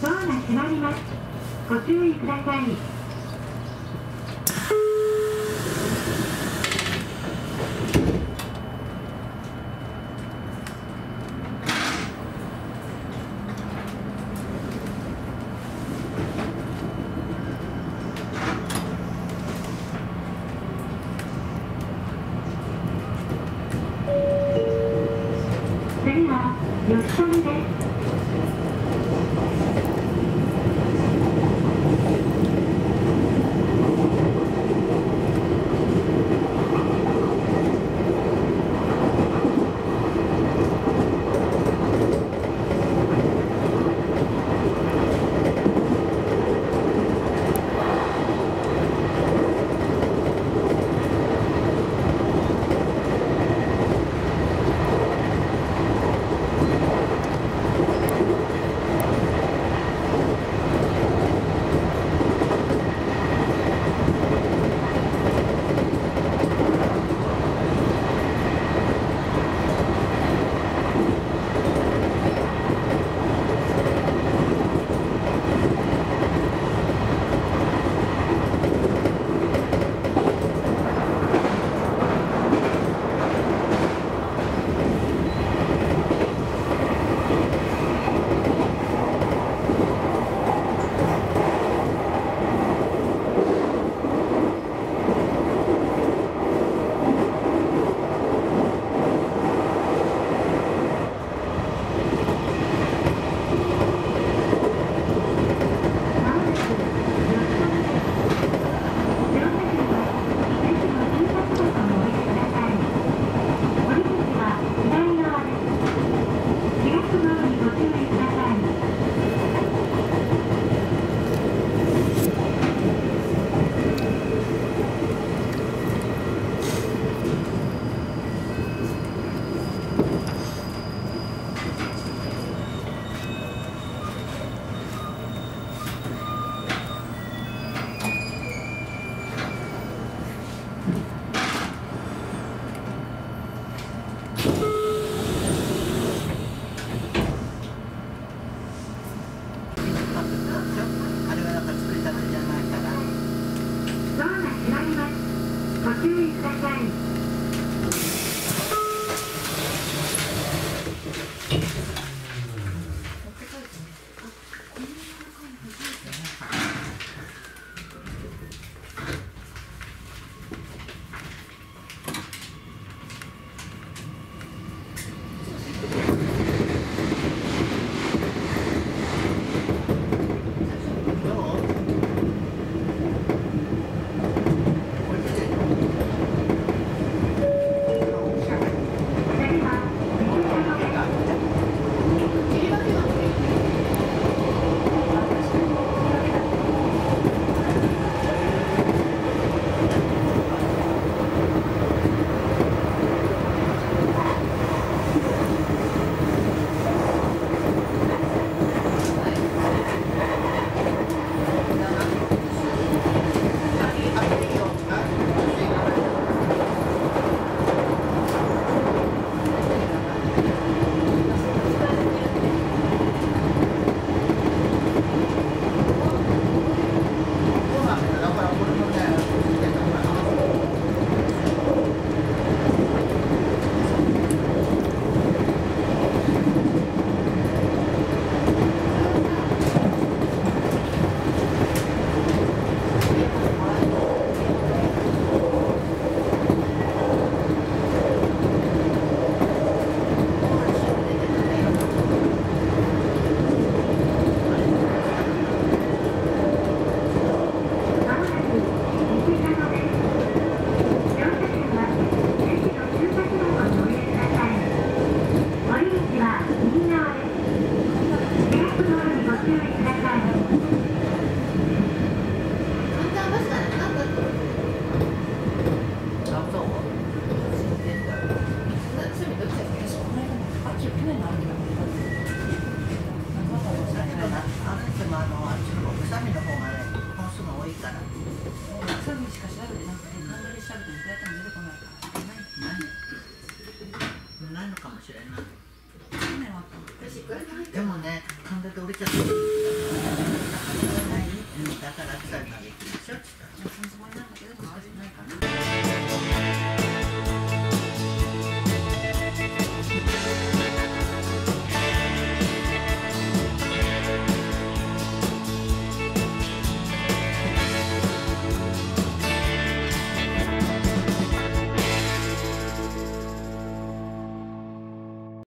ドアが閉まります。ご注意ください。 でもね、神田で折れちゃった。魚臭いのができる。